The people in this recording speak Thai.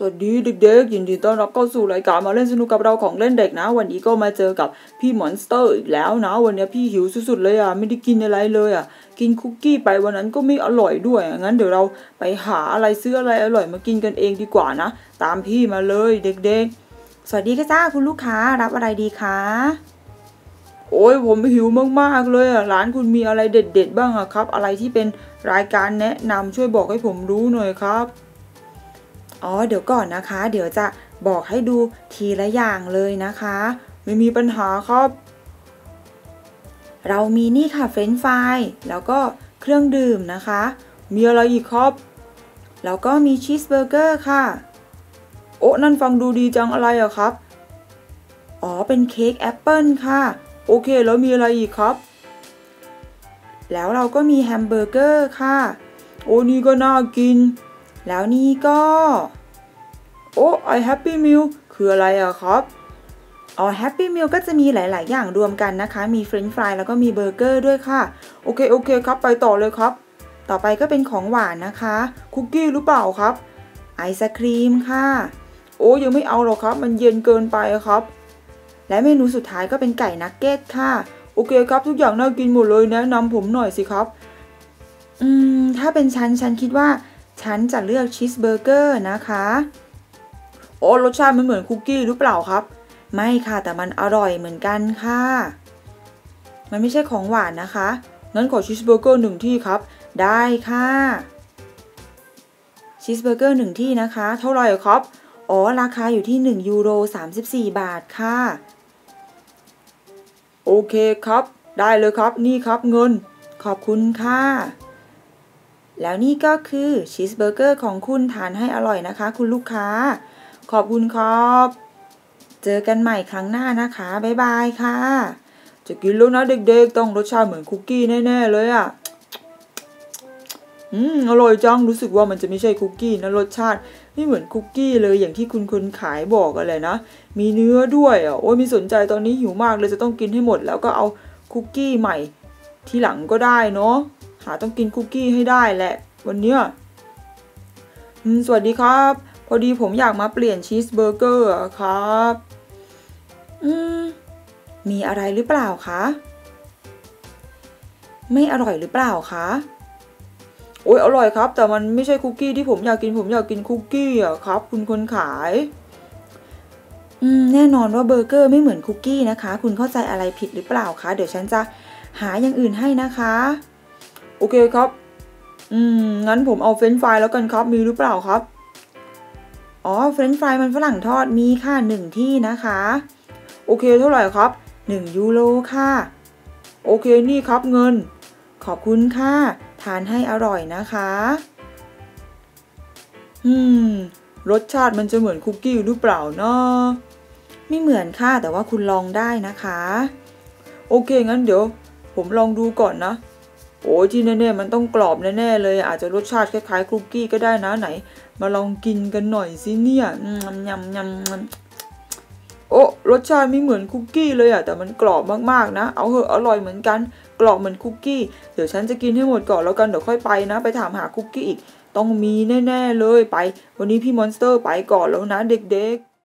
สวัสดีเด็กๆยินดีต้อนรับเข้าสู่รายการมาเล่นสนุกกับเราของเล่นเด็กนะวันนี้ก็มาเจอกับพี่มอนสเตอร์อีกแล้วนะวันนี้พี่หิวสุดๆเลยอ่ะไม่ได้กินอะไรเลยอ่ะกินคุกกี้ไปวันนั้นก็ไม่อร่อยด้วยงั้นเดี๋ยวเราไปหาอะไรซื้ออะไรอร่อยมากินกันเองดีกว่านะตามพี่มาเลยเด็กๆสวัสดีค่ะจ้าคุณลูกค้ารับอะไรดีคะโอ้ยผมหิวมากๆเลยอ่ะร้านคุณมีอะไรเด็ดๆบ้างอ่ะครับอะไรที่เป็นรายการแนะนำช่วยบอกให้ผมรู้หน่อยครับอ๋อเดี๋ยวก่อนนะคะเดี๋ยวจะบอกให้ดูทีละอย่างเลยนะคะไม่มีปัญหาครับเรามีนี่ค่ะเฟรนช์ฟรายแล้วก็เครื่องดื่มนะคะมีอะไรอีกครับแล้วก็มีชีสเบอร์เกอร์ค่ะโอ้นั่นฟังดูดีจังอะไรอะครับอ๋อเป็นเค้กแอปเปิ้ลค่ะโอเคแล้วมีอะไรอีกครับแล้วเราก็มีแฮมเบอร์เกอร์ค่ะโอ้นี่ก็น่ากินแล้วนี่ก็โอ้ไอแฮปปี้มิลคืออะไรอะครับอ๋อแฮปปี้มิลก็จะมีหลายๆอย่างรวมกันนะคะมีเฟรนช์ฟรายแล้วก็มีเบอร์เกอร์ด้วยค่ะโอเคครับไปต่อเลยครับต่อไปก็เป็นของหวานนะคะคุกกี้หรือเปล่าครับไอศครีมค่ะโอ้ยังไม่เอาหรอกครับมันเย็นเกินไปครับและเมนูสุดท้ายก็เป็นไก่นักเก็ตค่ะโอเคครับทุกอย่างน่ากินหมดเลยแนะนำผมหน่อยสิครับถ้าเป็นฉันคิดว่าฉันจะเลือกชีสเบอร์เกอร์นะคะโอ้รสชาติมันเหมือนคุกกี้หรือเปล่าครับไม่ค่ะแต่มันอร่อยเหมือนกันค่ะมันไม่ใช่ของหวานนะคะงั้นขอชีสเบอร์เกอร์หนึ่งที่ครับได้ค่ะชีสเบอร์เกอร์หนึ่งที่นะคะเท่าไหร่ครับอ๋อราคาอยู่ที่1 ยูโร34 บาทค่ะโอเคครับได้เลยครับนี่ครับเงินขอบคุณค่ะแล้วนี่ก็คือชีสเบอร์เกอร์ของคุณทานให้อร่อยนะคะคุณลูกค้าขอบคุณครับเจอกันใหม่ครั้งหน้านะคะบ๊ายบายค่ะจะกินแล้วนะเด็กๆต้องรสชาติเหมือนคุกกี้แน่ๆเลยอ่ะอร่อยจังรู้สึกว่ามันจะไม่ใช่คุกกี้นะรสชาติไม่เหมือนคุกกี้เลยอย่างที่คุณคนขายบอกอะไรนะมีเนื้อด้วยอ่ะโอ้ยมีสนใจตอนนี้หิวมากเลยจะต้องกินให้หมดแล้วก็เอาคุกกี้ใหม่ทีหลังก็ได้เนาะต้องกินคุกกี้ให้ได้แหละวันเนี้ยสวัสดีครับพอดีผมอยากมาเปลี่ยนชีสเบอร์เกอร์ครับมีอะไรหรือเปล่าคะไม่อร่อยหรือเปล่าคะโอ้ยอร่อยครับแต่มันไม่ใช่คุกกี้ที่ผมอยากกินผมอยากกินคุกกี้อ่ะครับคุณคนขายแน่นอนว่าเบอร์เกอร์ไม่เหมือนคุกกี้นะคะคุณเข้าใจอะไรผิดหรือเปล่าคะเดี๋ยวฉันจะหาอย่างอื่นให้นะคะโอเคครับงั้นผมเอาเฟรนช์ฟรายแล้วกันครับมีหรือเปล่าครับอ๋อเฟรนช์ฟรายมันฝรั่งทอดมีค่ะ1 ที่นะคะโอเคเท่าไหร่ครับ1 ยูโรค่ะโอเคนี่ครับเงินขอบคุณค่ะทานให้อร่อยนะคะรสชาติมันจะเหมือนคุกกี้หรือเปล่าเนาะไม่เหมือนค่ะแต่ว่าคุณลองได้นะคะโอเคงั้นเดี๋ยวผมลองดูก่อนนะโอ้ยที่แน่ๆมันต้องกรอบแน่ๆเลยอาจจะรสชาติคล้ายๆคุกกี้ก็ได้นะไหนมาลองกินกันหน่อยสิเนี่ยโอ้รสชาติไม่เหมือนคุกกี้เลยอะแต่มันกรอบมากๆนะเอาเหอะอร่อยเหมือนกันกรอบเหมือนคุกกี้เดี๋ยวฉันจะกินให้หมดก่อนแล้วกันเดี๋ยวค่อยไปนะไปถามหาคุกกี้อีกต้องมีแน่ๆเลยไปวันนี้พี่มอนสเตอร์ไปก่อนแล้วนะเด็กๆ